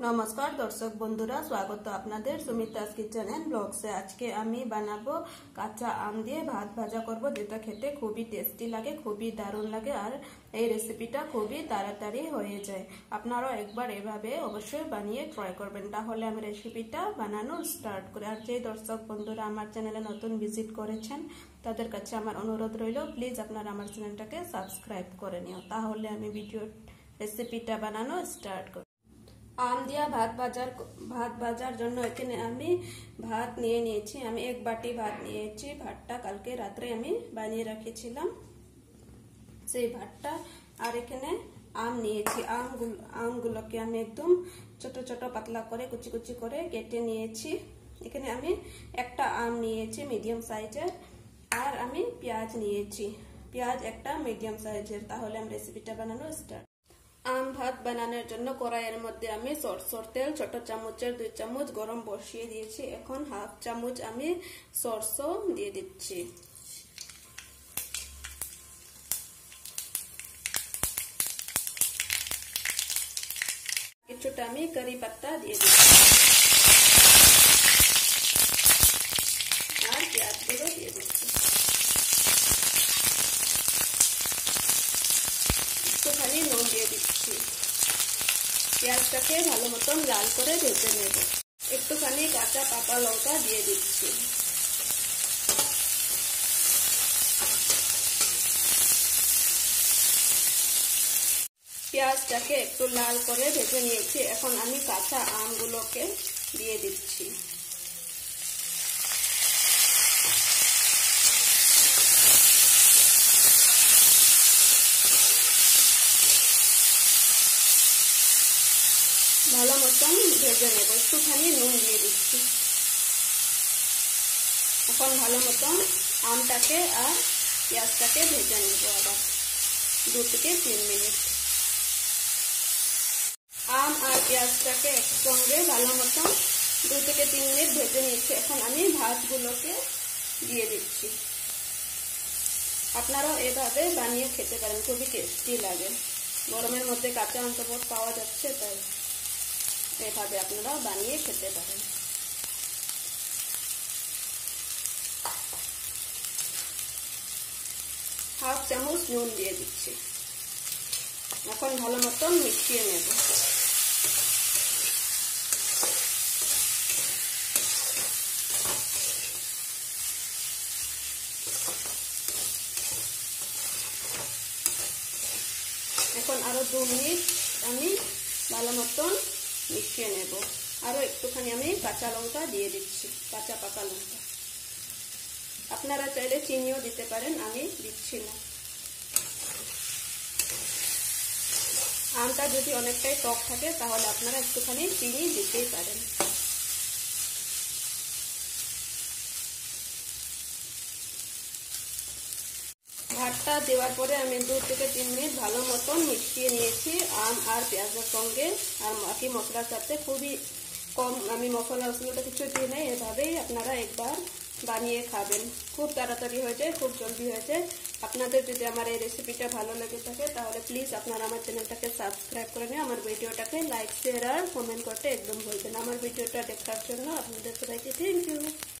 नमस्कार दर्शक बंधुरा स्वागत आपनादेर सुमितास किचन एंड ब्लग से। आज के आमी बनाबो काचा आम दिए भात भाजा करबो, जेटा खेते खूबी टेस्टी लागे, खूबी दारुण लागे और ये रेसिपिटा खूबी ताड़ाताड़ी होये जाए। आपनारा एक बार एभाबे अवश्य बनिए ट्राई करबेन। ताहले आमी रेसिपिटा बनानो स्टार्ट करी। आर जे दर्शक बंधुरा आमार चैनेले नतुन विजिट करेछेन तादेर काछे आमार अनुरोध रइलो, प्लिज आपनारा आमार चैनेलटाके सबस्क्राइब करे निओ। ताहले आमी भिडियो रेसिपिटा बनानो स्टार्ट करी। आम दिया भात भाजार जोन्नो एखाने आमी भात निये नियेछि। आमी एक बाटी भात नियेछि। भातटा कालके रात्रे आमी बानिये रेखेछिलाम, सेई भातटा आर एखाने आम नियेछि। आमगुलोके आमी एकदम छोटो छोटो पतला करे कुचि कुचि करे केटे नियेछि। एखाने आमी एकटा आम नियेछि मिडियाम साइजेर आर आमी पेंयाज नियेछि, पेंयाज एकटा मिडियाम साइजेर। ताहले आमी रेसिपिटा बानानो स्टार्ट। आम भात बनानोर जोन्नो कड़ाइएर मध्ये आमी सरसोर तेल छोटो चामचेर 2 चामच गरम बसिए दिएछि। एखन हाफ चामच आमी सरसो दिए दिच्छि। किछुटा आमी करी पत्ता दिए दिच्छि आर पेंयाजगुलो दिए दिच्छि। खाली नुन दिए दिच्छी। पेंयाजटाके भालो मतन लाल करे भेजे नेब। एकटुखानी काचा पाका लंका दिए दिच्छी। पेंयाजटाके एकटु लाल करे भेजे निएछि। एखन आमी काचा आमगुलोके दिए दिच्छी। भालो मतन भेजे नेब। एकटुखानी नुन दिए दिच्छी। एखन भालो मतन आमटाके आर पेंयाजटाके भेजे नेब आबार 2 থেকে 3 मिनिट। आम आर पेंयाजटाके एकसंगे भालो मतन 2 থেকে 3 मिनिट भेजे निएछि। एखन आमी भातगुलोके दिए दिच्छी। आपनारा एभाबे बानिये खेते पारेन, खूबই टेस्टी लागे। गरमेर मध्ये काचा आम तो बहुत पाওয়া যাচ্ছে, তাই एभाबे आपनारा बानिये खेते पारेन। हाफ चामच नुन दिए दिच्छी। एखन भालो मतन मिशिये नेब। एखन आरो 2 मिनिट आमी भालो मतन मिशिए नेब। आरो एकटुखानी आमी काचा लंका दिए दिच्छी, काचा पाका लंका। आपनारा चाइले चिनिओ दिते पारेन, आमी दिच्छि ना। आमटा जोदि अनेकटाई टक थाके ताहले आपनारा एकटुखानी चिनि दितेई पारेन। भातटा देवार परे आमी 2 থেকে 3 मिनिट भालो मतन मिशिए निएछि। आम आर पेंयाजेर संगे आर बाकी मसलार साथे खूबই कम आमी मसलाটা কিছু দিই নাই। এভাবেই আপনারা একবার বানিয়ে খাবেন, খুব তাড়াতাড়ি হয়ে যায়, খুব জলদি হয়ে যায়। আপনাদের যদি আমার এই রেসিপিটা ভালো লাগে থাকে তাহলে প্লিজ আপনারা আমার চ্যানেলটাকে সাবস্ক্রাইব করে নিন। আমার ভিডিওটাকে লাইক শেয়ার আর কমেন্ট করতে একদম ভুলবেন না। আমার ভিডিওটা দেখার জন্য আপনাদের সবাইকে থ্যাংক ইউ।